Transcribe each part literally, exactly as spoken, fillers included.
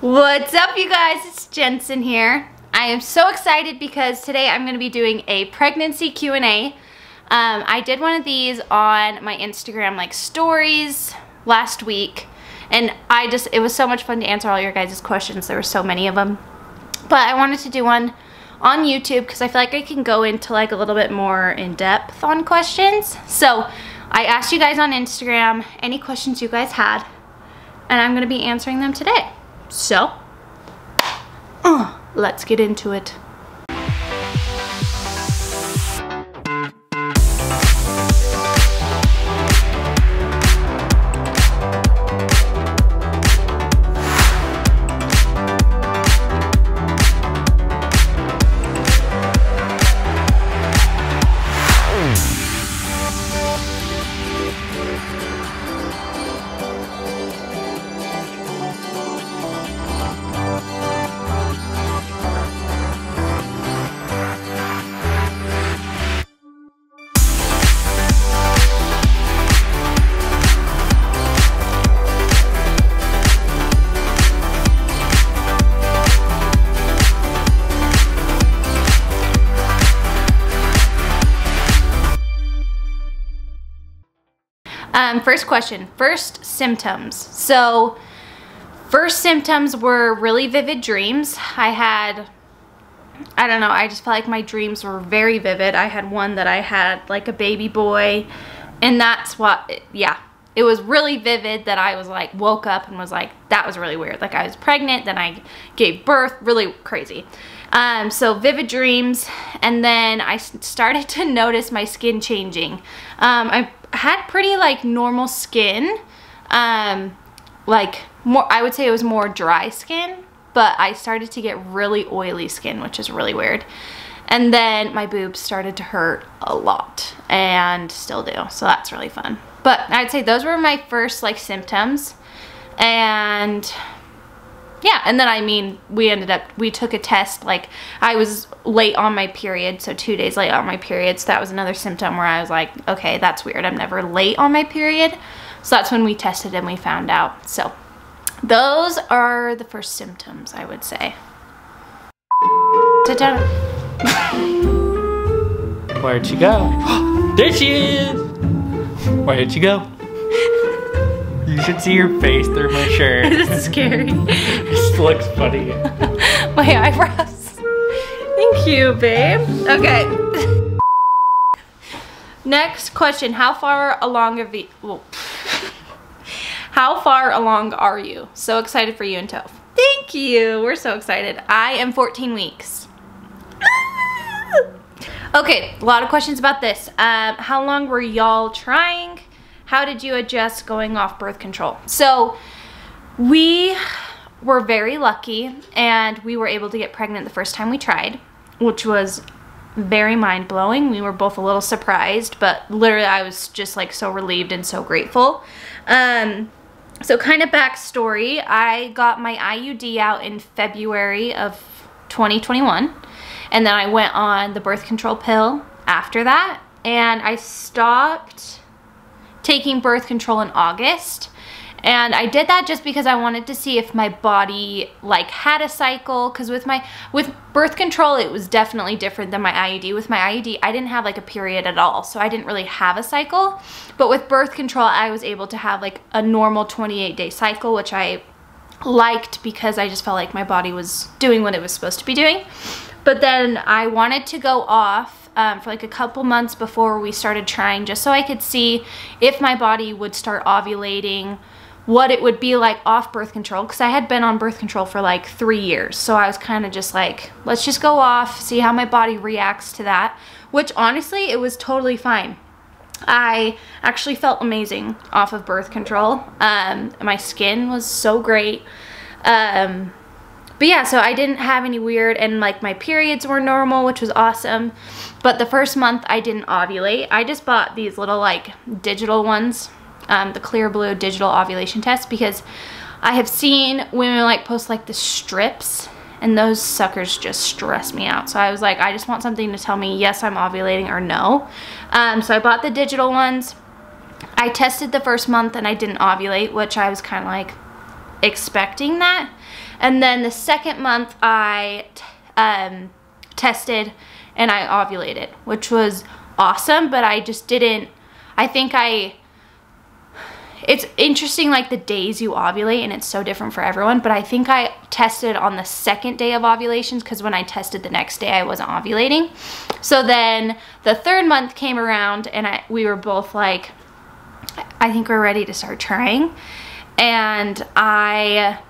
What's up, you guys? It's Jensen here. I am so excited because today I'm going to be doing a pregnancy Q and A. Um, I did one of these on my Instagram like stories last week, and I just it was so much fun to answer all your guys' questions. There were so many of them, but I wanted to do one on YouTube because I feel like I can go into like a little bit more in depth on questions. So I asked you guys on Instagram any questions you guys had, and I'm going to be answering them today. So, uh, let's get into it. Um, first question, first symptoms. So first symptoms were really vivid dreams. I had, I don't know, I just felt like my dreams were very vivid. I had one that I had like a baby boy, and that's what, yeah, it was really vivid that I was like, woke up and was like, that was really weird. Like I was pregnant, then I gave birth, really crazy. Um, so vivid dreams. And then I started to notice my skin changing. Um, I had pretty like normal skin, um like more, I would say it was more dry skin, but I started to get really oily skin, which is really weird. And then my boobs started to hurt a lot and still do, so that's really fun. But I'd say those were my first like symptoms. And yeah, and then I mean we ended up we took a test. Like I was late on my period, so two days late on my period, so that was another symptom where I was like, okay, that's weird, I'm never late on my period. So that's when we tested and we found out. So those are the first symptoms, I would say. Sit down. Where'd she go? There she is. Where'd she go? You should see your face through my shirt. This is scary. This looks funny. My eyebrows. Thank you, babe. Okay. Next question. How far along of the well, How far along are you? So excited for you and Toph. Thank you. We're so excited. I am fourteen weeks. Okay, a lot of questions about this. Um, how long were y'all trying? How did you adjust going off birth control? So we were very lucky and we were able to get pregnant the first time we tried, which was very mind-blowing. We were both a little surprised, but literally I was just like so relieved and so grateful. Um, so kind of backstory, I got my I U D out in February of twenty twenty-one, and then I went on the birth control pill after that, and I stopped taking birth control in August. And I did that just because I wanted to see if my body like had a cycle, because with my with birth control it was definitely different than my I U D. With my I U D I didn't have like a period at all, so I didn't really have a cycle. But with birth control I was able to have like a normal twenty-eight day cycle, which I liked because I just felt like my body was doing what it was supposed to be doing. But then I wanted to go off Um, for like a couple months before we started trying, just so I could see if my body would start ovulating, what it would be like off birth control, because I had been on birth control for like three years. So I was kind of just like, let's just go off, see how my body reacts to that, which honestly, it was totally fine. I actually felt amazing off of birth control. Um, my skin was so great. Um, But yeah, so I didn't have any weird, and like my periods were normal, which was awesome. But the first month I didn't ovulate. I just bought these little like digital ones, um, the clear blue digital ovulation test, because I have seen women like post like the strips, and those suckers just stress me out. So I was like, I just want something to tell me, yes, I'm ovulating or no. Um, so I bought the digital ones. I tested the first month and I didn't ovulate, which I was kind of like expecting that. And then the second month I um, tested and I ovulated, which was awesome, but I just didn't, I think I, it's interesting like the days you ovulate and it's so different for everyone, but I think I tested on the second day of ovulations because when I tested the next day I wasn't ovulating. So then the third month came around and I, we were both like, I think we're ready to start trying. And I,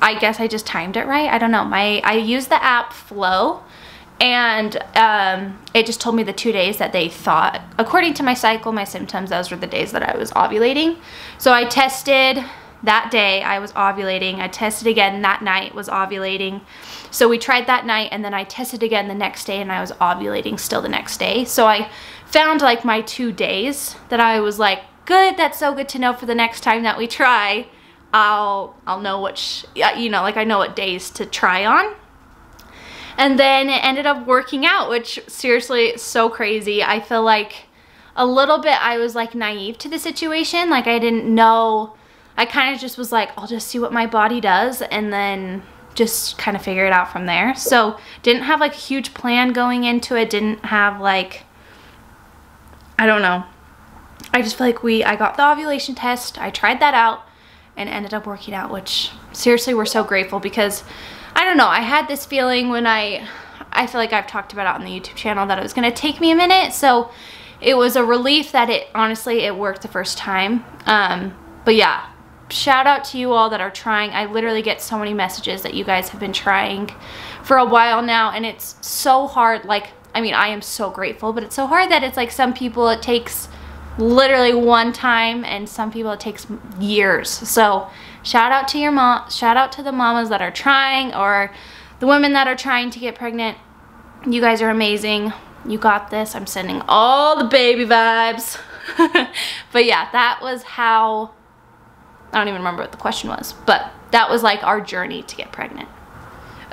I guess I just timed it right. I don't know. My, I used the app Flow, and um, it just told me the two days that they thought, according to my cycle, my symptoms, those were the days that I was ovulating. So I tested that day, I was ovulating. I tested again that night, was ovulating. So we tried that night, and then I tested again the next day, and I was ovulating still the next day. So I found like my two days that I was like, good, that's so good to know for the next time that we try. I'll, I'll know which, you know, like I know what days to try on. And then it ended up working out, which seriously is so crazy. I feel like a little bit I was like naive to the situation. Like I didn't know, I kind of just was like, I'll just see what my body does and then just kind of figure it out from there. So didn't have like a huge plan going into it. Didn't have like, I don't know. I just feel like we, I got the ovulation test. I tried that out and ended up working out, which seriously we're so grateful, because I don't know, I had this feeling when I, I feel like I've talked about it on the YouTube channel that it was gonna take me a minute. So it was a relief that it, honestly, it worked the first time. Um, but yeah, shout out to you all that are trying. I literally get so many messages that you guys have been trying for a while now, and it's so hard. Like, I mean, I am so grateful, but it's so hard that it's like some people it takes literally one time, and some people it takes years. So shout out to your mom, shout out to the mamas that are trying, or the women that are trying to get pregnant. You guys are amazing. You got this. I'm sending all the baby vibes. But yeah, that was how, I don't even remember what the question was, but that was like our journey to get pregnant.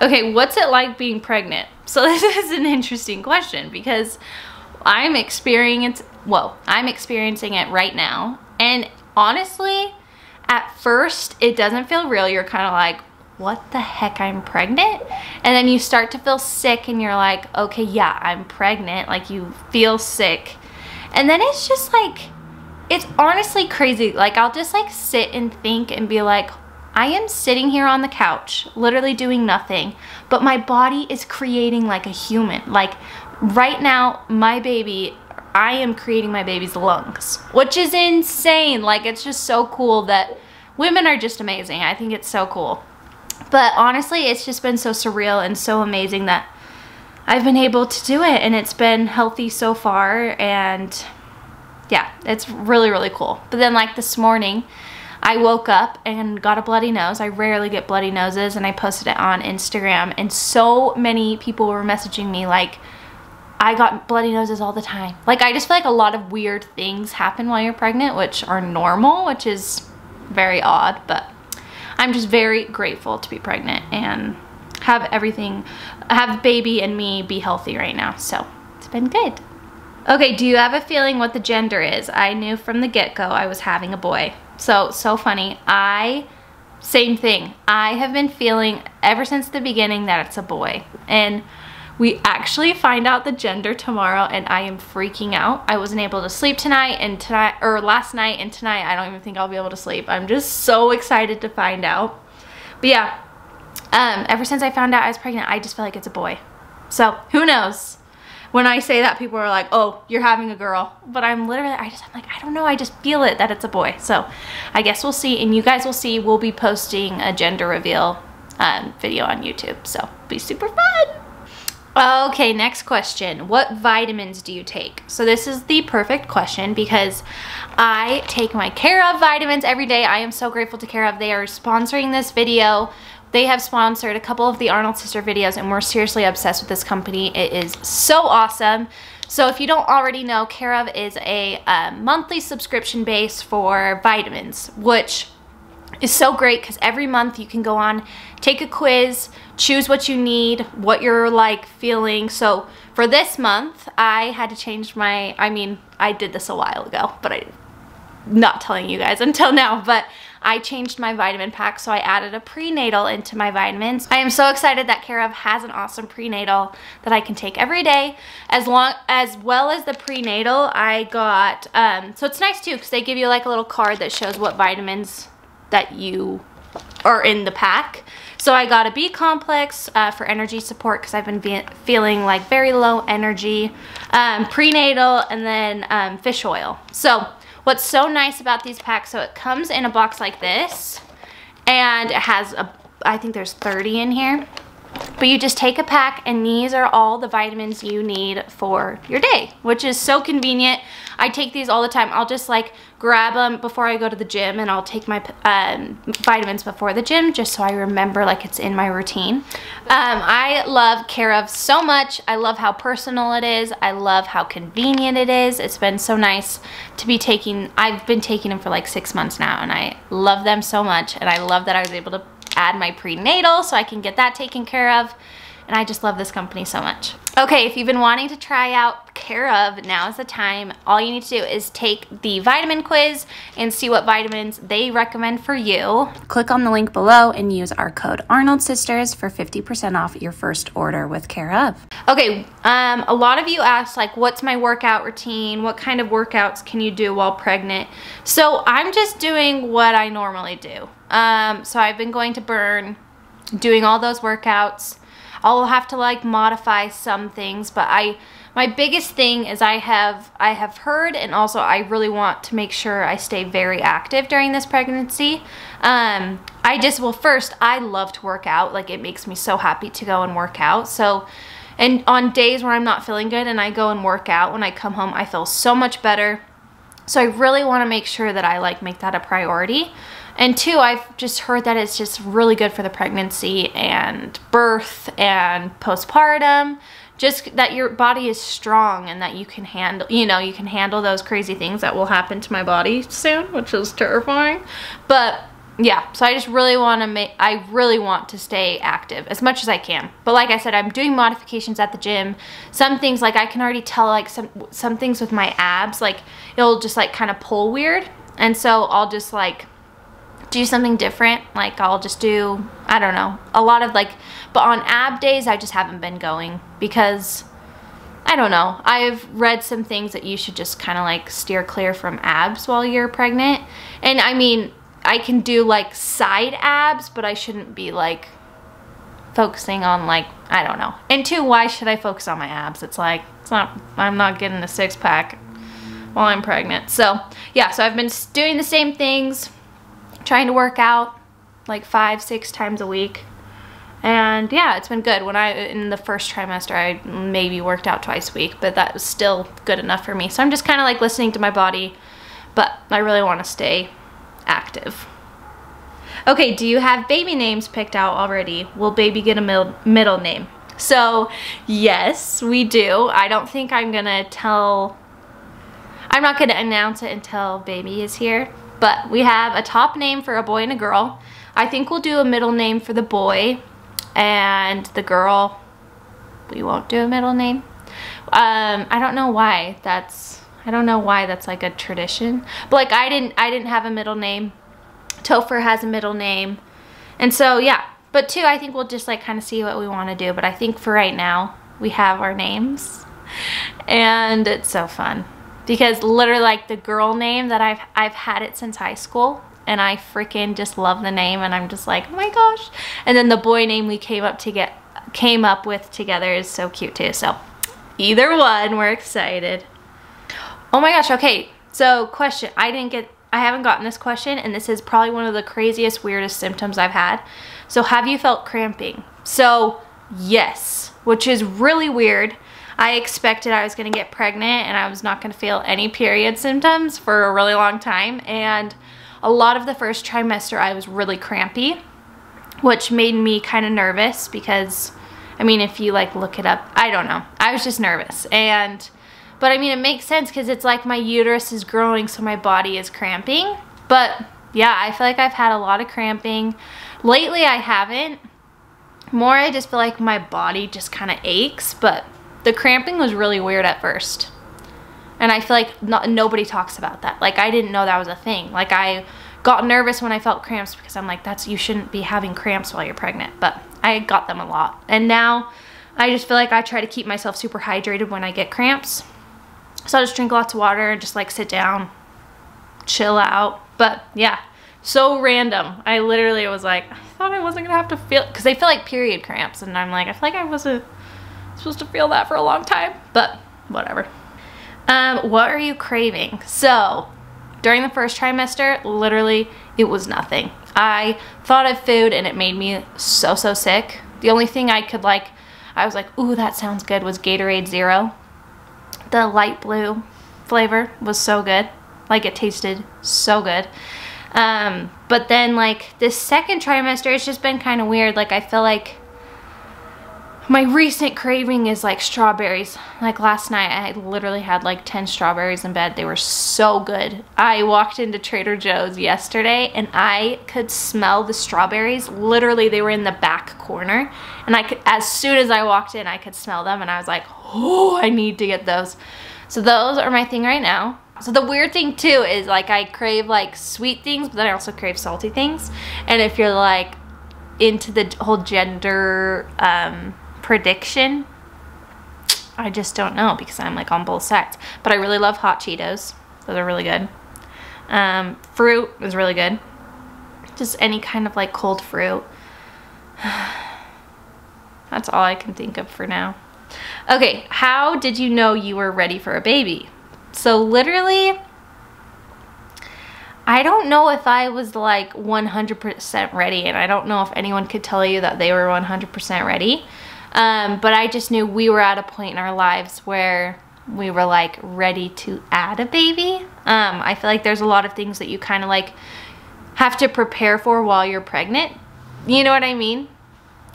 Okay, what's it like being pregnant? So this is an interesting question, because I'm experiencing, whoa, I'm experiencing it right now. And honestly, at first it doesn't feel real. You're kind of like, what the heck, I'm pregnant? And then you start to feel sick and you're like, okay, yeah, I'm pregnant. Like you feel sick. And then it's just like, it's honestly crazy. Like I'll just like sit and think and be like, I am sitting here on the couch, literally doing nothing, but my body is creating like a human. Like right now, my baby, I am creating my baby's lungs, which is insane. Like it's just so cool that women are just amazing. I think it's so cool. But honestly, it's just been so surreal and so amazing that I've been able to do it, and it's been healthy so far. And yeah, it's really, really cool. But then like this morning, I woke up and got a bloody nose. I rarely get bloody noses, and I posted it on Instagram, and so many people were messaging me like, I got bloody noses all the time. Like I just feel like a lot of weird things happen while you're pregnant, which are normal, which is very odd, but I'm just very grateful to be pregnant and have everything, have baby and me be healthy right now. So it's been good. Okay, do you have a feeling what the gender is? I knew from the get-go I was having a boy. So, so funny. I, same thing. I have been feeling ever since the beginning that it's a boy. And we actually find out the gender tomorrow, and I am freaking out. I wasn't able to sleep tonight and tonight, or last night and tonight. I don't even think I'll be able to sleep. I'm just so excited to find out. But yeah, um, ever since I found out I was pregnant, I just feel like it's a boy. So who knows? When I say that, people are like, oh, you're having a girl. But I'm literally, I just, I'm like, I don't know. I just feel it that it's a boy. So I guess we'll see. And you guys will see. We'll be posting a gender reveal um, video on YouTube. So it'll be super fun. Okay, next question. What vitamins do you take? So this is the perfect question, because I take my Care/of vitamins every day. I am so grateful to Care/of. They are sponsoring this video. They have sponsored a couple of the Arnold Sister videos, and we're seriously obsessed with this company. It is so awesome. So if you don't already know, Care/of is a uh, monthly subscription base for vitamins, which is so great because every month you can go on, take a quiz, choose what you need, what you're like feeling. So for this month, I had to change my, I mean, I did this a while ago, but I'm not telling you guys until now, but I changed my vitamin pack, so I added a prenatal into my vitamins. I am so excited that Care/of has an awesome prenatal that I can take every day. As long as well as the prenatal, I got, um, so it's nice too, because they give you like a little card that shows what vitamins that you are in the pack. So I got a B complex uh, for energy support because I've been be feeling like very low energy, um, prenatal, and then um, fish oil. So what's so nice about these packs, so it comes in a box like this, and it has, a, I think there's thirty in here, but you just take a pack and these are all the vitamins you need for your day, which is so convenient. I take these all the time. I'll just like grab them before I go to the gym, and I'll take my um, vitamins before the gym just so I remember like it's in my routine. Um, I love Care/of so much. I love how personal it is. I love how convenient it is. It's been so nice to be taking, I've been taking them for like six months now, and I love them so much, and I love that I was able to add my prenatal so I can get that taken care of. And I just love this company so much. Okay, if you've been wanting to try out Care/of, now is the time. All you need to do is take the vitamin quiz and see what vitamins they recommend for you. Click on the link below and use our code ARNOLDSISTERS for fifty percent off your first order with Care/of. Okay, um, a lot of you asked like, what's my workout routine? What kind of workouts can you do while pregnant? So I'm just doing what I normally do. Um, so I've been going to Burn, doing all those workouts. I'll have to like modify some things, but I my biggest thing is I have I have heard, and also I really want to make sure I stay very active during this pregnancy. Um, I just, well first, I love to work out. Like, it makes me so happy to go and work out. So, and on days where I'm not feeling good and I go and work out, when I come home I feel so much better. So I really want to make sure that I like make that a priority. And two, I've just heard that it's just really good for the pregnancy and birth and postpartum, just that your body is strong and that you can handle, you know, you can handle those crazy things that will happen to my body soon, which is terrifying. But yeah, so I just really want to make, I really want to stay active as much as I can. But like I said, I'm doing modifications at the gym. Some things, like I can already tell, like some, some things with my abs, like it'll just like kind of pull weird. And so I'll just like do something different. Like I'll just do, I don't know, a lot of like, but on ab days I just haven't been going because I don't know. I've read some things that you should just kind of like steer clear from abs while you're pregnant. And I mean, I can do like side abs, but I shouldn't be like focusing on like, I don't know. And two, why should I focus on my abs? It's like, it's not, I'm not getting a six pack while I'm pregnant. So yeah, so I've been doing the same things, trying to work out like five, six times a week. And yeah, it's been good. When I, in the first trimester, I maybe worked out twice a week, but that was still good enough for me. So I'm just kind of like listening to my body, but I really want to stay active. Okay, do you have baby names picked out already? Will baby get a middle, middle name? So yes, we do. I don't think I'm gonna tell, I'm not gonna announce it until baby is here. But we have a top name for a boy and a girl. I think we'll do a middle name for the boy, and the girl, we won't do a middle name. Um, I don't know why that's, I don't know why that's like a tradition. But like I didn't, I didn't have a middle name. Topher has a middle name. And so yeah, but two, I think we'll just like kind of see what we want to do. But I think for right now, we have our names, and it's so fun. Because literally like the girl name that I've, I've had it since high school, and I freaking just love the name, and I'm just like, oh my gosh. And then the boy name we came up to get, came up with together is so cute too. So either one, we're excited. Oh my gosh, okay. So question, I didn't get, I haven't gotten this question, and this is probably one of the craziest, weirdest symptoms I've had. So have you felt cramping? So yes, which is really weird. I expected I was gonna get pregnant and I was not gonna feel any period symptoms for a really long time. And a lot of the first trimester I was really crampy, which made me kind of nervous because, I mean, if you like look it up, I don't know. I was just nervous. And, but I mean, it makes sense because it's like my uterus is growing, so my body is cramping. But yeah, I feel like I've had a lot of cramping. Lately I haven't. More I just feel like my body just kind of aches, but the cramping was really weird at first. And I feel like no, nobody talks about that. Like I didn't know that was a thing. Like I got nervous when I felt cramps because I'm like, that's, you shouldn't be having cramps while you're pregnant, but I got them a lot. And now I just feel like I try to keep myself super hydrated when I get cramps. So I just drink lots of water, just like sit down, chill out. But yeah, so random. I literally was like, I thought I wasn't gonna have to feel, because they feel like period cramps, and I'm like, I feel like I wasn't supposed to feel that for a long time, but whatever. Um, what are you craving? So during the first trimester, literally it was nothing. I thought of food and it made me so, so sick. The only thing I could like, I was like, ooh, that sounds good, was Gatorade Zero. The light blue flavor was so good. Like, it tasted so good. Um, but then like this second trimester, it's just been kind of weird. Like, I feel like my recent craving is like strawberries. Like last night I literally had like ten strawberries in bed. They were so good. I walked into Trader Joe's yesterday and I could smell the strawberries. Literally they were in the back corner. And I could, as soon as I walked in, I could smell them and I was like, oh, I need to get those. So those are my thing right now. So the weird thing too is like I crave like sweet things, but then I also crave salty things. And if you're like into the whole gender um, prediction, I just don't know because I'm like on both sides. But I really love hot Cheetos. Those are really good. Um, fruit is really good. Just any kind of like cold fruit. That's all I can think of for now. Okay, how did you know you were ready for a baby? So literally, I don't know if I was like one hundred percent ready, and I don't know if anyone could tell you that they were one hundred percent ready, um, but I just knew we were at a point in our lives where we were like ready to add a baby. Um, I feel like there's a lot of things that you kind of like have to prepare for while you're pregnant, you know what I mean?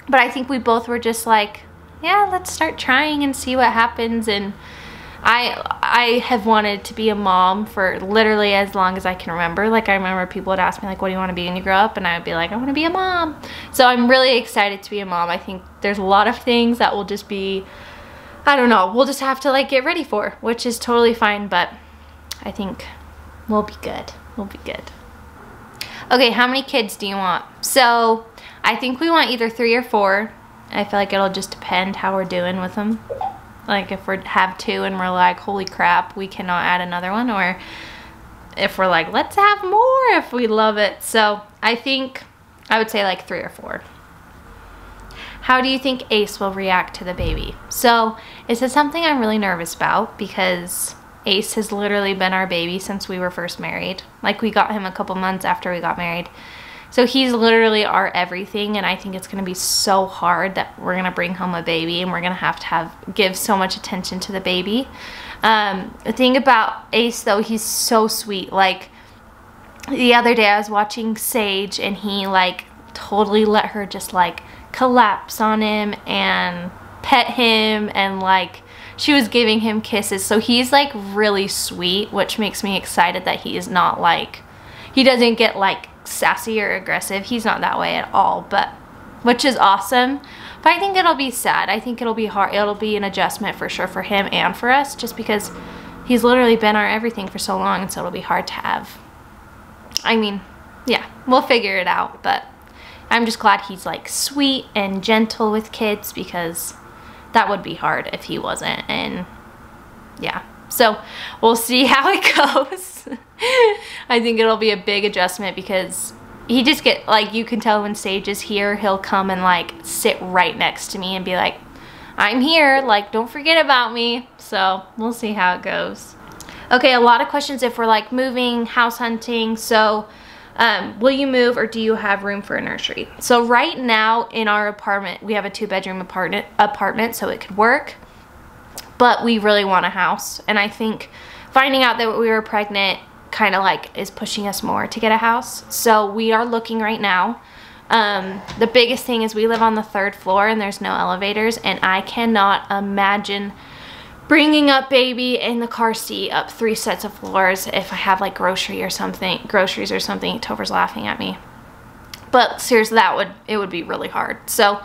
But I think we both were just like, yeah, let's start trying and see what happens. And I I have wanted to be a mom for literally as long as I can remember. Like, I remember people would ask me like, what do you want to be when you grow up? And I would be like, I want to be a mom. So I'm really excited to be a mom. I think there's a lot of things that will just be, I don't know, we'll just have to like get ready for, which is totally fine, but I think we'll be good. We'll be good. Okay, how many kids do you want? So I think we want either three or four. I feel like it'll just depend how we're doing with them. Like if we have two and we're like, holy crap, we cannot add another one, or if we're like, let's have more if we love it. So I think I would say like three or four. How do you think Ace will react to the baby? So this is something I'm really nervous about because Ace has literally been our baby since we were first married. Like, we got him a couple months after we got married. So he's literally our everything, and I think it's gonna be so hard that we're gonna bring home a baby and we're gonna have to have give so much attention to the baby. Um, the thing about Ace though, he's so sweet. Like, the other day I was watching Sage and he like totally let her just like collapse on him and pet him, and like she was giving him kisses. So he's like really sweet, which makes me excited that he is not like, he doesn't get like sassy or aggressive. He's not that way at all, but which is awesome. But I think it'll be sad. I think it'll be hard. It'll be an adjustment for sure for him and for us, just because he's literally been our everything for so long, and so it'll be hard to have. I mean, yeah, we'll figure it out, but I'm just glad he's like sweet and gentle with kids, because that would be hard if he wasn't. And yeah, so we'll see how it goes. I think it'll be a big adjustment because he just get like, you can tell when Sage is here, he'll come and like sit right next to me and be like, I'm here, like don't forget about me. So we'll see how it goes. Okay, a lot of questions if we're like moving, house hunting. So um, will you move, or do you have room for a nursery? So right now in our apartment, we have a two bedroom apartment, apartment so it could work. But we really want a house, and I think finding out that we were pregnant kind of like is pushing us more to get a house. So we are looking right now. Um, the biggest thing is we live on the third floor and there's no elevators, and I cannot imagine bringing up baby in the car seat up three sets of floors if I have like grocery or something, groceries or something. Topher's laughing at me, but seriously, that would it would be really hard. So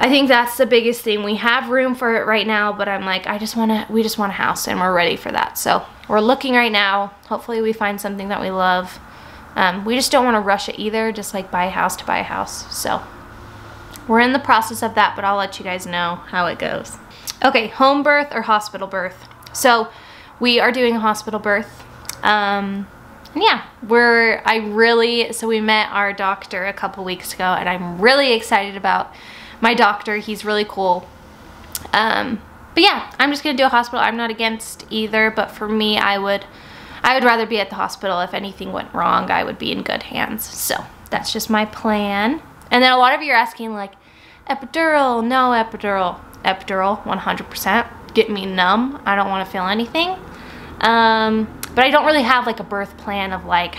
I think that's the biggest thing. We have room for it right now, but I'm like, I just wanna, we just want a house, and we're ready for that. So we're looking right now. Hopefully we find something that we love. Um, we just don't want to rush it either, just like buy a house to buy a house. So we're in the process of that, but I'll let you guys know how it goes. Okay, home birth or hospital birth. So we are doing a hospital birth. Um, and yeah, we're, I really, so we met our doctor a couple weeks ago, and I'm really excited about my doctor. He's really cool. Um, but yeah, I'm just going to do a hospital. I'm not against either, but for me, I would, I would rather be at the hospital. If anything went wrong, I would be in good hands. So that's just my plan. And then a lot of you are asking, like, epidural, no epidural. Epidural, one hundred percent. Get me numb. I don't want to feel anything. Um, but I don't really have, like, a birth plan of, like,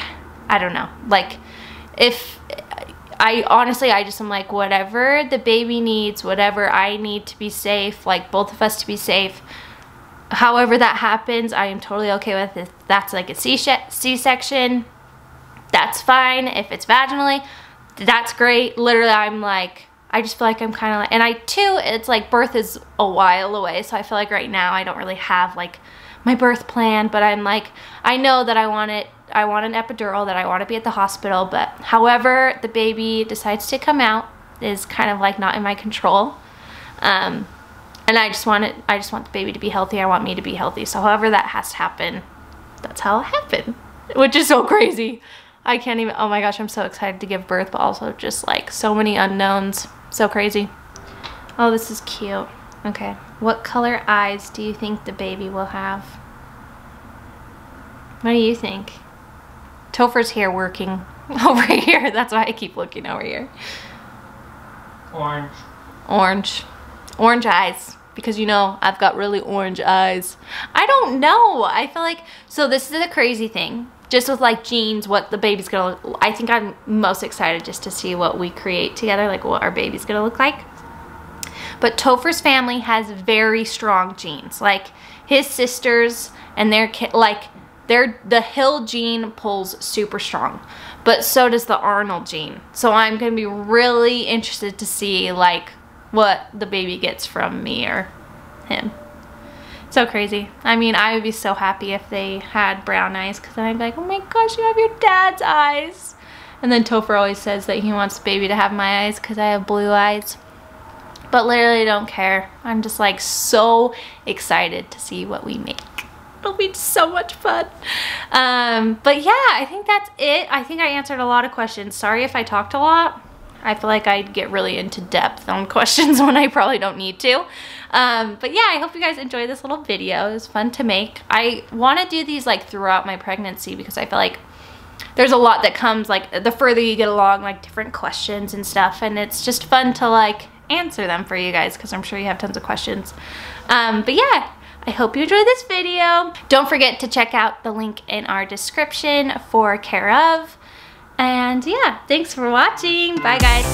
I don't know. Like, if I honestly, I just am like, whatever the baby needs, whatever I need to be safe, like, both of us to be safe. However that happens, I am totally okay with it. If that's, like, a C-section, that's fine. If it's vaginally, that's great. Literally, I'm like, I just feel like I'm kind of like, and I too, it's like birth is a while away, so I feel like right now I don't really have, like, my birth plan, but I'm like, I know that I want it, I want an epidural, that I want to be at the hospital, but however the baby decides to come out is kind of, like, not in my control. Um, and I just want it, I just want the baby to be healthy, I want me to be healthy, so however that has to happen, that's how it happened, which is so crazy. I can't even, oh my gosh, I'm so excited to give birth, but also just, like, so many unknowns. So crazy. Oh, this is cute. Okay. What color eyes do you think the baby will have? What do you think? Topher's here working over here. That's why I keep looking over here. Orange. Orange. Orange eyes. Because, you know, I've got really orange eyes. I don't know. I feel like, so this is the crazy thing. Just with, like, jeans, what the baby's gonna look, I think I'm most excited just to see what we create together, like what our baby's gonna look like. But Topher's family has very strong genes. Like, his sisters and their kid, like, their, the Hill gene pulls super strong, but so does the Arnold gene. So I'm gonna be really interested to see, like, what the baby gets from me or him. So crazy. I mean, I would be so happy if they had brown eyes, because then I'd be like, oh my gosh, you have your dad's eyes. And then Topher always says that he wants the baby to have my eyes because I have blue eyes. But literally, I don't care. I'm just, like, so excited to see what we make. It'll be so much fun. Um, but yeah, I think that's it. I think I answered a lot of questions. Sorry if I talked a lot. I feel like I'd get really into depth on questions when I probably don't need to. Um, but yeah, I hope you guys enjoyed this little video. It was fun to make. I want to do these, like, throughout my pregnancy, because I feel like there's a lot that comes, like, the further you get along, like, different questions and stuff. And it's just fun to, like, answer them for you guys, because I'm sure you have tons of questions. Um, but yeah, I hope you enjoyed this video. Don't forget to check out the link in our description for Care of. And yeah, thanks for watching. Bye, guys.